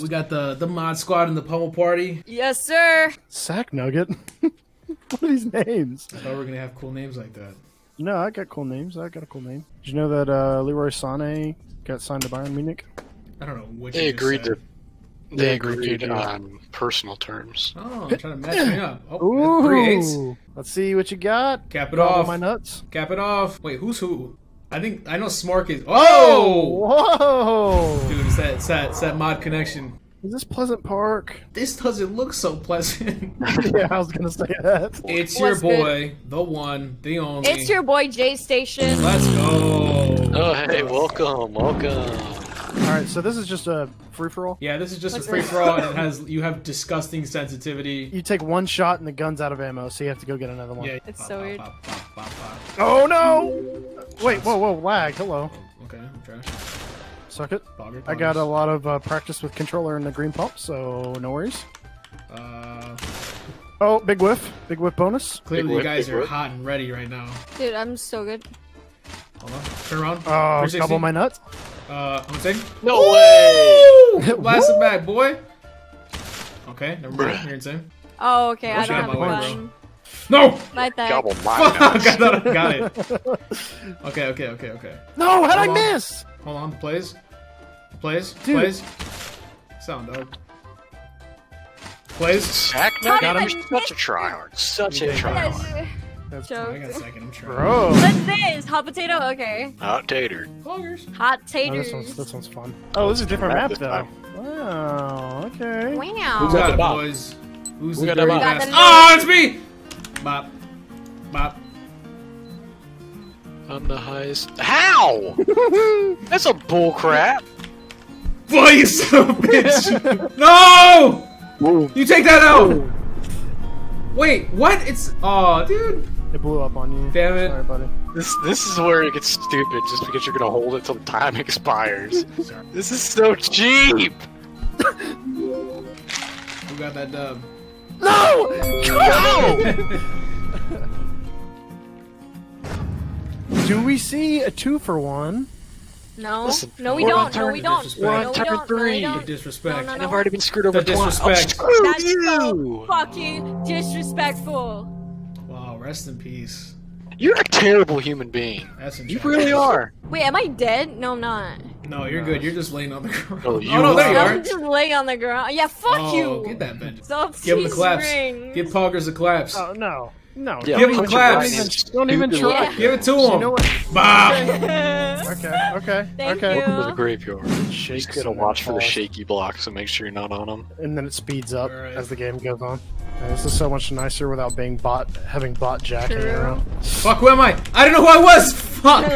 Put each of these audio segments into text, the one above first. We got the mod squad and the Pummel Party. Yes, sir. Sack Nugget. What are these names? I thought we were gonna have cool names like that. No, I got cool names. I got a cool name. Did you know that Leroy Sane got signed to Bayern Munich? I don't know what they agreed to. They agreed on personal terms. Oh, I'm trying to match me up. Oh, 3/8. Let's see what you got. Cap it off. My nuts. Cap it off. Wait, who's who? I think I know Smark is. Oh! Whoa! Dude, it's that mod connection. Is this Pleasant Park? This doesn't look so pleasant. Yeah, I was gonna say that. It's your boy, the one, the only. It's your boy, Jay Station. Let's go. Oh, hey, welcome, welcome. All right, so this is just a free-for-all? Yeah, this is just a free-for-all, and it has, you have disgusting sensitivity. You take one shot and the gun's out of ammo, so you have to go get another one. Yeah, it's so weird. Oh, no! Wait, whoa, whoa, lag, hello. Okay, I'm trash. Suck it. I got a lot of practice with controller and the green pump, so no worries. Oh, big whiff. Big whiff bonus. Clearly you guys are hot and ready right now. Dude, I'm so good. Hold on, turn around. Oh, double my nuts. No way! Blast it back, boy! Okay, never mind. You're insane. Oh, okay, I don't have one. No! My thing. Gobble my nuts. Got it. Okay, okay, okay, okay. No, how'd I miss? Hold on, plays. Plays, plays. Sound dog. Plays. Sack Nugget, I'm such a tryhard. Such a tryhard. That's I got a second, I'm trying. Bro. What's this? Hot potato? Okay. Hot tater. Poggers. Hot taters. Oh, this one's fun. Oh, this is a different map, though. Wow, okay. Wow. Who's got it, boys? Who's the dirty bastard? Oh, it's me! Bop. Bop. I'm the highest. How? That's a bullcrap. Boy, you son of a bitch! No! Whoa. You take that out! Whoa. Wait, what? It's... Aw, dude. It blew up on you. Damn it. Sorry, buddy. This is where it gets stupid, just because you're gonna hold it till the time expires. This is so cheap! Who got that dub? No! No! Do we see a 2-for-1? No. Listen, no, we don't. No, we don't. We're on turn 3. No, disrespect. No. And I've already been screwed over twice. Screw you! So fucking disrespectful. Wow, rest in peace. You're a terrible human being. You really are. Wait, am I dead? No, I'm not. No, you're good. You're just laying on the ground. Oh, no, there you are. I'm just laying on the ground. Yeah, fuck you. Get that bench. Give him the claps. Give Poggers the claps. Oh, no. No. Yeah, give him the claps. Don't even try. Yeah. Give it to him. You know what? Bah. Okay, okay, okay. Welcome to the graveyard. She's gonna watch for the shaky blocks and make sure you're not on them. And then it speeds up as the game goes on. And this is so much nicer without being having bot jacking around. Fuck, who am I? I don't know who I was! Fuck!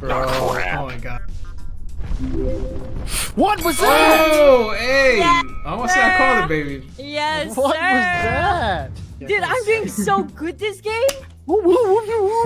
Bro. Oh my god. What was that? Oh, hey! Yes, I almost said I called it, baby. Yes, what was that? Dude, I'm doing so good this game. Woo woo woo woo.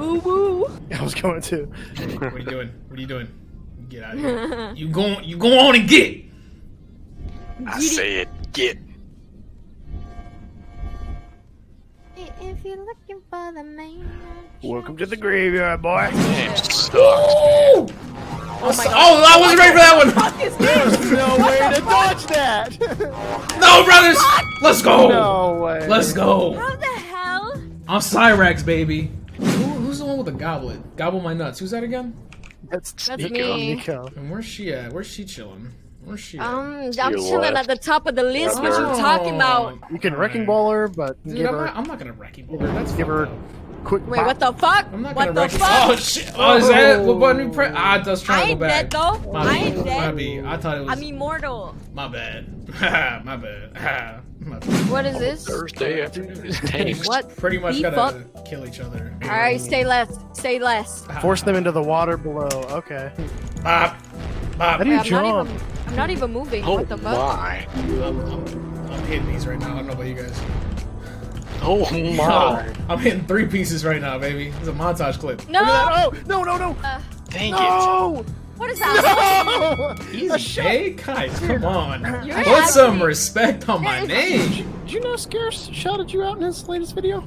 Ooh woo. I was going to. What are you doing? What are you doing? Get out of here. You go on and get it. I said get. If you're looking for the man. Welcome to the graveyard, boy. Damn sucks. Oh my god. Oh, I wasn't ready for that one. Fuck is this? No way to dodge that. No, brothers. Let's go! No way. Let's go! How the hell? I'm Cyrax, baby. Who's the one with the goblet? Gobble my nuts. Who's that again? That's Nico. Nico. And where's she at? Where's she chilling? Where's she at? I'm chilling at the top of the list. What you talking about? You can wrecking ball her, but dude, I'm not gonna wrecking ball her. That's give her quick. Wait, what the fuck? I'm not what the fuck? Oh shit! Oh, is that what button we press? Ah, it does try to go back. I ain't dead though. I ain't dead. I thought it was. I'm immortal. My bad. My bad. What is this? Thursday afternoon is tanks. What? Pretty much gotta kill each other. Alright, stay left. Stay left. Force them into the water below. Okay. Bop. Bop. How do you jump? I'm not even moving. Oh, what the fuck? Why? I'm hitting these right now. I don't know about you guys. Oh my. I'm hitting 3 pieces right now, baby. It's a montage clip. No! Oh, no, no, no. Dang it. What is that? No! Easy, Jay. Guys, come on. Put some respect on my name. Did you know Scarce shouted you out in his latest video?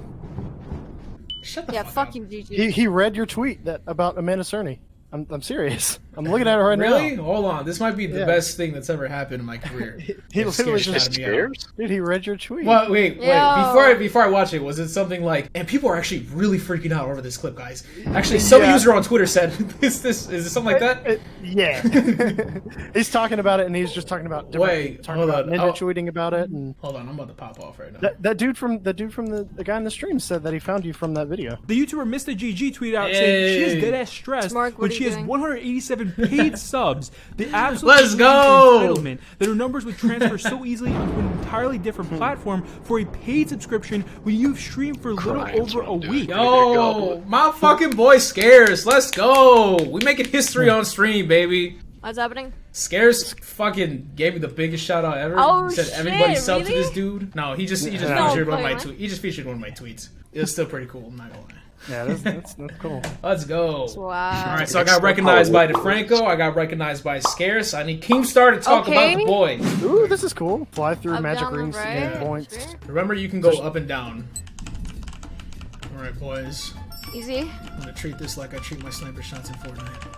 Shut the fuck up. Yeah, fucking Gigi. He read your tweet about Amanda Cerny. I'm serious. I'm looking at it right now. Really? Hold on. This might be the best thing that's ever happened in my career. He literally just scares. Dude, he read your tweet. Well, wait. Before I watch it, was it something like, and people are actually really freaking out over this clip, guys. Actually, some user on Twitter said, is this something like that? Yeah. He's talking about it, and he's just talking about ninja tweeting about it. And hold on. I'm about to pop off right now. That dude from the guy in the stream said that he found you from that video. The YouTuber Mr. GG tweeted out saying she is dead-ass stressed, but she has 187 paid subs. The absolute entitlement that her numbers would transfer so easily onto an entirely different platform for a paid subscription when you've streamed for little over a week. Yo, my fucking boy Scarce. Let's go. We making history on stream, baby. What's happening? Scarce fucking gave me the biggest shout out ever. Oh, said everybody sub to this dude. No, he just featured one of my tweets. He just featured one of my tweets. It was still pretty cool. I'm not gonna lie. Yeah, that's cool. Let's go. Wow. All right, so I got recognized by Defranco. I got recognized by Scarce. I need Kingstar to talk about the boy. Ooh, this is cool. Fly through magic rings to gain points. Remember, you can go up and down. All right, boys. Easy. I'm gonna treat this like I treat my sniper shots in Fortnite.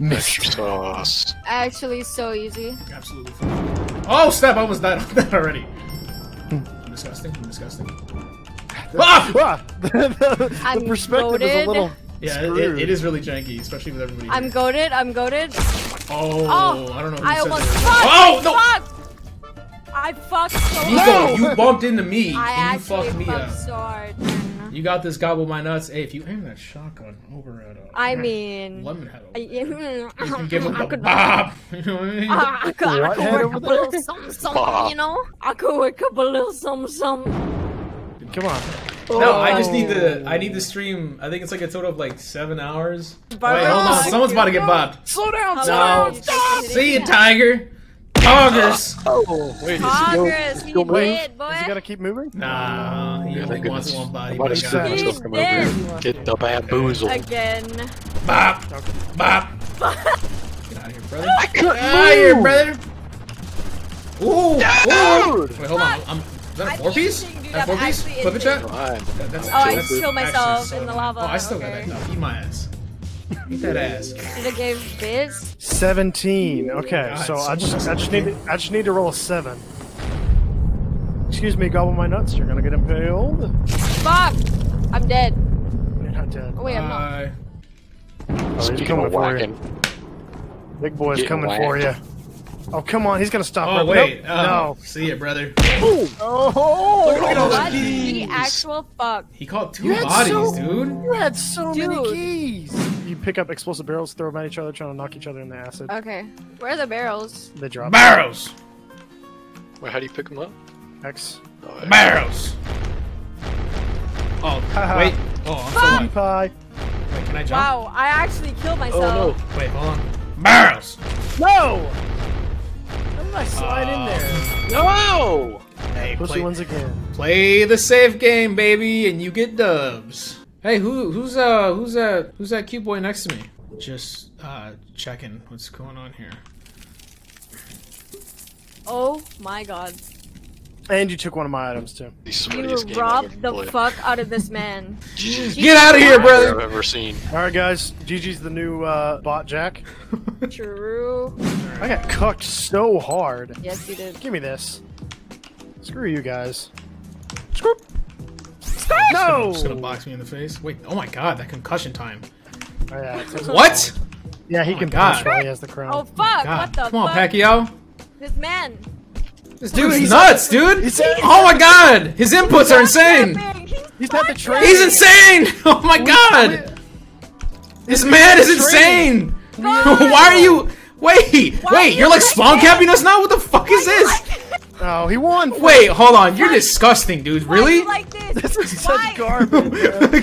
Mr. Sauce. Actually, so easy. Absolutely. Oh, snap! I almost died on that already. I'm disgusting. I'm disgusting. Ah! The perspective is a little it is really janky, especially with everybody. I'm goated. I'm goated. Oh, I don't know who I almost fucked. Oh, no! I fucked so hard. Nico, you bumped into me. I actually fucked me up. So hard. You got this, gobble my nuts. Hey, if you aim that shotgun over at Lemonhead over there, you can give him a bop. You know what I mean? I could work up a little something, you know? I could work up a little something. Come on. No, I just need to. I need to stream. I think it's like a total of like 7 hours. Wait, hold on. Someone's about to get bopped. Slow down. No. Stop. See you, Tiger. Congress. Oh, wait. Congress. He did, boy. Is he gotta keep moving? Nah. He only wants one body. Get the bamboozle. Again. Bop. Bop. Get out of here, brother. Get out of here, brother. Ooh. Wait, hold on. Is that a 4-piece? That 4-piece? Flip it, chat? Oh, I just killed myself in the lava. Oh, I still got that. Eat my ass. Eat that ass. Did I give biz? 17. Okay, God, so I just need to roll a 7. Excuse me, gobble my nuts. You're gonna get impaled. Fuck! I'm dead. You're not dead. Oh, wait, I'm not. Oh, he's coming for you. Big boy's coming for you. Oh, come on, he's gonna stop. Oh, wait. Nope. No. See ya, brother. Ooh. Oh, look at all the keys. The actual fuck. He caught 2 bodies, dude. You had so many keys. You pick up explosive barrels, throw them at each other, trying to knock each other in the acid. Okay. Where are the barrels? They drop. Barrels! Wait, how do you pick them up? X. Oh, barrels! Oh, wait. Oh, I'm so high. Wait, can I jump? Wow, I actually killed myself. Oh, no. Wait, hold on. Barrels! No! I slide in there. No! Hey, pussy ones again. Play the safe game, baby, and you get dubs. Hey, who's that cute boy next to me? Just checking what's going on here. Oh my god. And you took one of my items too. You robbed the fuck out of this man. Get out of here, brother! I've ever seen. All right, guys. Gigi's the new bot jack. True. I got cucked so hard. Yes, you did. Give me this. Screw you guys. Screw. No. It's gonna box me in the face. Wait. Oh my god, that concussion time. Oh, yeah. What? Yeah, he can punch while he has the crown. Oh fuck! What the fuck? Come on, Pacquiao. This man. This dude, he's nuts, dude! Oh my god! His inputs are insane! He's insane! Oh my god! This man is insane! Why are you... Wait, you're like spawn capping us now? What the fuck is this? Oh, he won! Wait, hold on, you're disgusting, dude, really? This is such garbage,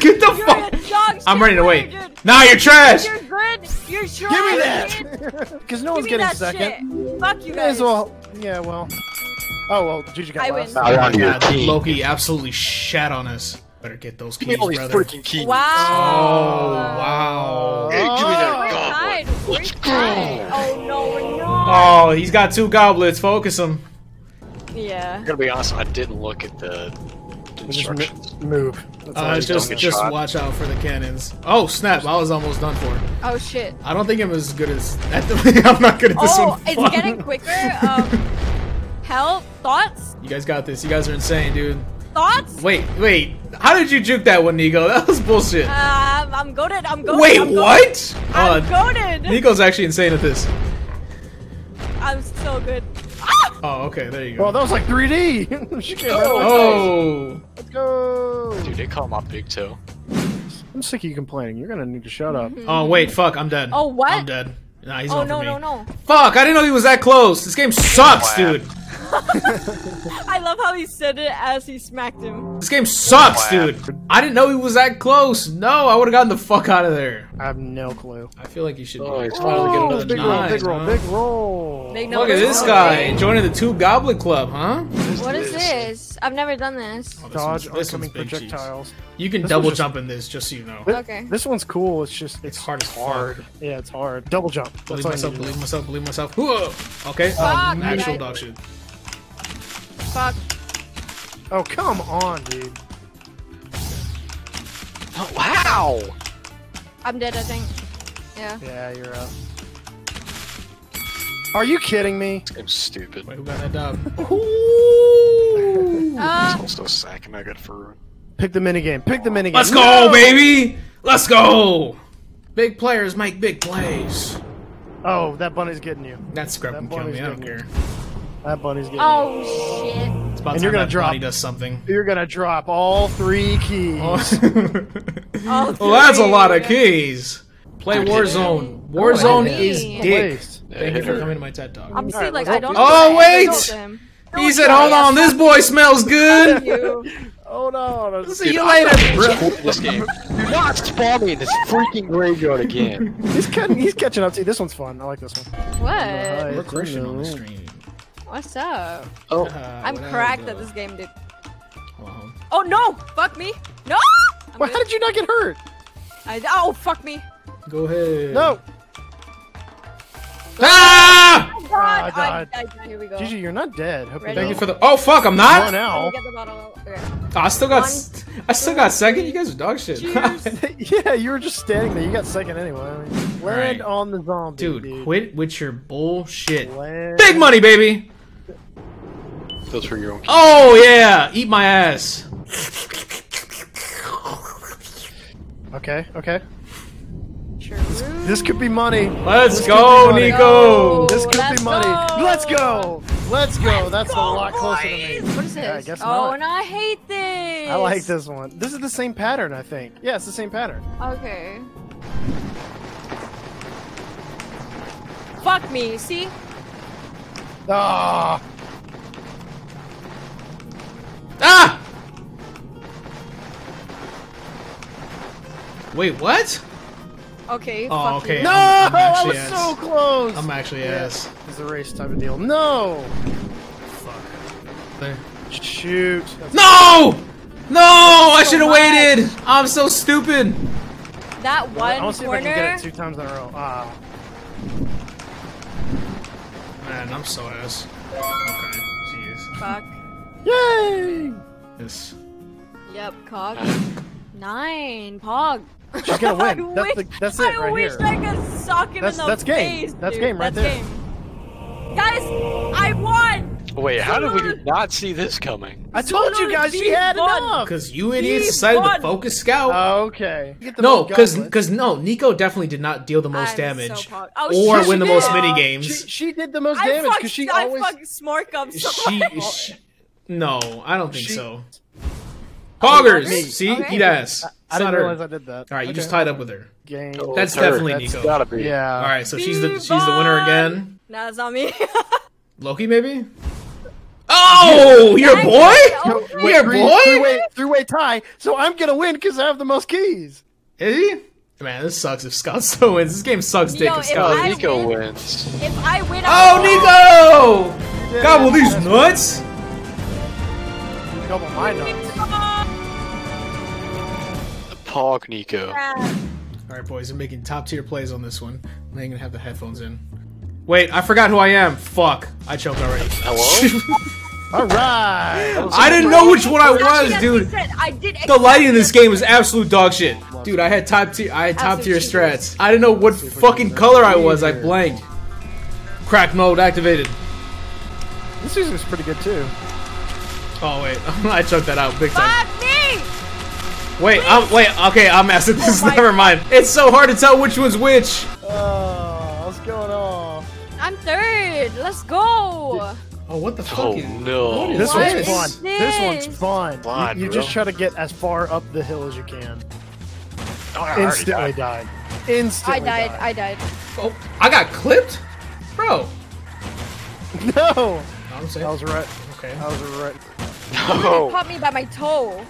get the fuck... I'm ready to wait. Nah, you're trash! You're good, you're trash! Give me that! Because no one's getting second. Fuck you guys. Yeah, well... Oh, well, Gigi got last. Oh, yeah, Loki absolutely shat on us. Better get those keys, brother. Give me all these freaking keys. Wow. Oh, wow. Hey, give me that goblet. Let's go. Oh, no, we're not. Oh, he's got 2 goblets. Focus him. Yeah. I'm going to be honest. I didn't look at the instructions. Move. Just watch out for the cannons. Oh snap! I was almost done for. Oh shit! I don't think I'm as good as that. I'm not good at this one. Oh, it's getting quicker. Help! Thoughts? You guys got this. You guys are insane, dude. Thoughts? Wait. How did you juke that one, Nico? That was bullshit. I'm goated. Wait, what? I'm goated. Nico's actually insane at this. I'm so good. Oh, okay, there you go. Well, that was like 3D! She came out. Oh! Let's go! Dude, they call my big toe. I'm sick of you complaining. You're gonna need to shut up. Oh, wait, fuck, I'm dead. Oh, what? I'm dead. Nah, he's over me. Oh, no, no, no. Fuck, I didn't know he was that close! This game sucks, dude! I love how he said it as he smacked him. This game sucks, dude! I didn't know he was that close! No, I would've gotten the fuck out of there. I have no clue. I feel like you should be. Oh, big roll, big roll, big roll! Look at this guy joining the Tube Goblin Club, huh? What is this? I've never done this. Oh, dodge oncoming projectiles. You can double jump in this, just so you know. Okay. This one's cool. It's just it's hard. Yeah, it's hard. Double jump. Believe myself. Believe myself. Believe myself. Whoa. Okay. Actual dog shit. Fuck. Oh come on, dude. Oh, wow. I'm dead, I think. Yeah. Yeah, you're up. Are you kidding me? I'm stupid. Wait, who got that dub? Ooh! Also sacking I got for. Pick the minigame. Pick the minigame. Let's go, baby! Let's go! Big players make big plays. Oh, that bunny's getting you. That scrub can kill me. I don't care. That bunny's getting you. Oh shit! It's about and you're gonna drop. Does something. You're gonna drop all three keys. All three. Well, that's a lot of keys. Play Warzone. Warzone is dick. Thank you for coming to my TED Talk. I'm seeing, like, I don't wait! He said, hold on, this boy smells good! Hold on. See you later, bro. This game. Do not spawn me in this freaking graveyard again. He's catching up to you. This one's fun. I like this one. What? We're crushing on the stream. What's up? Oh. I'm cracked at this game, dude. Oh, no! Fuck me! No! How did you not get hurt? Oh, fuck me. Go ahead. No! Ah! Oh, God. I died. Here we go. Gigi, you're not dead. Hope you're thank you for the. Oh fuck, I'm not. I still got second. You guys are dog shit. Yeah, you were just standing there. You got second anyway. I mean, land on the zombie, dude. Quit with your bullshit. Land. Big money, baby. Those for your own. Oh yeah, eat my ass. Okay. Okay. This could be money. Let's go, Nico. This could be money. Let's go. Let's go. That's a lot closer to me. What is this? Oh, and I hate this. I like this one. This is the same pattern, I think. Yeah, it's the same pattern. Okay. Fuck me. See? Ah. Ah. Wait, what? Okay. Oh, okay. No, I was so close. I'm actually ass. It's a race type of deal. No. Fuck. There. Shoot. That's no, I should have waited. I'm so stupid. That one corner. I'll see if I can get it 2 times in a row. Ah. Man, I'm so ass. Okay. Jeez. Fuck. Yay. Yes. Yep. Cock. 9. Pog. She's gonna win. That's it right here. I wish I could sock him in the face, dude. That's game right there. Guys, I won! Wait, how did we not see this coming? I told you guys she had enough! Because you idiots decided to focus scout. Okay. No, because no, Nico definitely did not deal the most damage. Or win the most minigames. She did the most damage because she always... I fucking smork up so much. No, I don't think so. Poggers! See? Eat ass. I didn't realize I did that. All right, you just tied up with her. Game. That's definitely Nico. That's gotta be. Yeah. All right, so she's the winner again. No, it's not me. Loki, maybe. Oh, your boy? Oh, your boy? Three-way tie. So I'm gonna win because I have the most keys. Is he? Man, this sucks. If Scott still wins, this game sucks. Dick. If Scott Nico wins. If I win, oh Nico! Yeah, gobble these nuts. Gobble my nuts. Pog Nico. Yeah. Alright boys, I'm making top tier plays on this one. I'm not even gonna have the headphones in. Wait, I forgot who I am. Fuck. I choked already. Hello? All right. I didn't know which one I was, dude. The lighting in this game is absolute dog shit. Dude, I had top tier strats. I didn't know what fucking color I was. I blanked. Crack mode activated. This season's pretty good too. Oh wait, I chucked that out big time. Fuck me! Wait, okay, I'm messing this. Never mind. It's so hard to tell which one's which. Oh, what's going on? I'm third. Let's go. Oh, what the fuck? Oh no! This one's fun. This one's fun. You just try to get as far up the hill as you can. Instantly died. Instantly died. I died. Oh, I got clipped, bro. No. I was right. Okay. I was right. No. Popped me by my toe.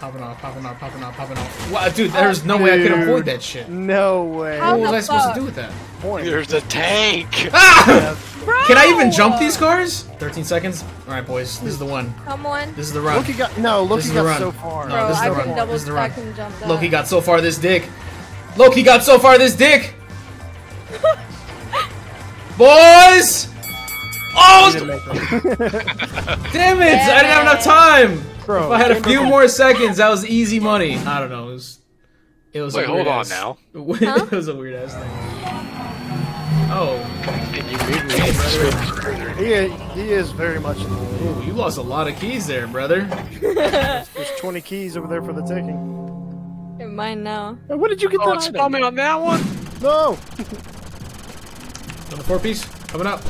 Popping off. Popping off. Popping off. Popping off. Wow, dude, there's no way I could avoid that shit. No way. What was I supposed to do with that? There's a tank. Ah! Bro. Can I even jump these cars? 13 seconds. All right, boys. This is the one. Come on. This is the run. Loki got so far. No, this is the run. This is the run. Loki got so far this dick. Loki got so far this dick. Boys. Oh! Damn it! Yeah. I didn't have enough time. Bro, if I had a few more seconds, that was easy money. I don't know. It was. Wait, hold on now. It was a weird ass thing. Oh, can you read me? He is very much in the lead. Ooh, you lost a lot of keys there, brother. There's 20 keys over there for the taking. They're mine now. Hey, what did you get that item? Comment on that one? No! Number 4 piece, coming up.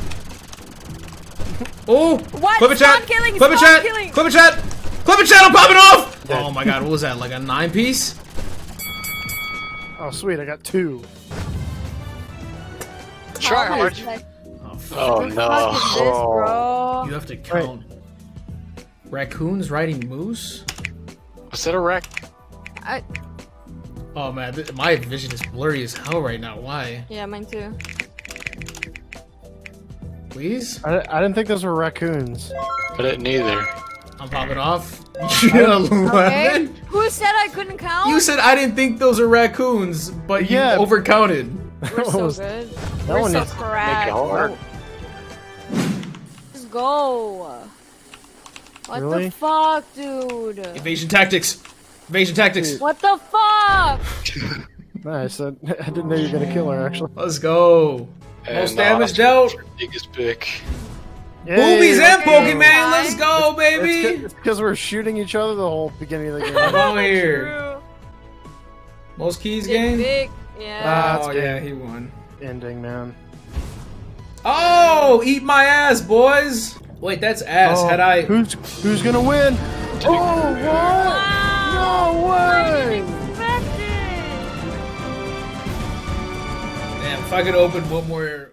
Oh! Clip a chat! Clip a chat! Clip a chat! Clip a chat! I'm popping off! Dead. Oh my god, what was that? Like a 9 piece? Oh sweet, I got 2. Charge. Oh no! Oh. You have to count. Wait. Raccoons riding moose. Is that a rack? Oh man, my vision is blurry as hell right now. Why? Yeah, mine too. Please. I didn't think those were raccoons. I didn't either. I'm popping off. Okay. Who said I couldn't count? You said I didn't think those were raccoons, but yeah, you overcounted. We're so good. We're so correct. Let's go. What the fuck, dude? Evasion tactics. Evasion tactics. Dude. What the fuck? Nice. I didn't know you were gonna kill her. Actually. Let's go. Most damage dealt. Biggest pick. Boobies and Pokemon. Let's go, baby. Because we're shooting each other the whole beginning of the game. Come over here. Most keys game. Yeah. Oh yeah, he won. Ending, man. Oh, eat my ass, boys! Wait, that's ass. Oh, had I? Who's gonna win? Oh, what? Wow. No way! I didn't expect it. Damn, if I could open one more